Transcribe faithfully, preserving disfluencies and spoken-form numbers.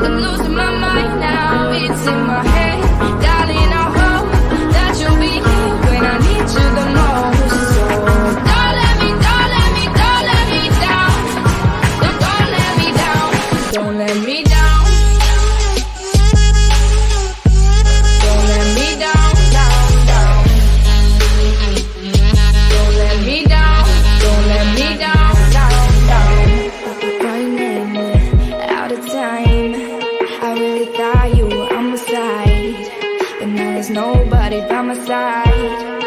think I'm losing my mind now. It's in my head, darling, I hope that you'll be here when I need you the most. So don't let me, don't let me, don't let me down. Don't, don't let me down. Don't let me down. Don't let me down, down, down. Don't let me down. Don't let me down, down, down. I really thought you were on my side, but now there's nobody by my side.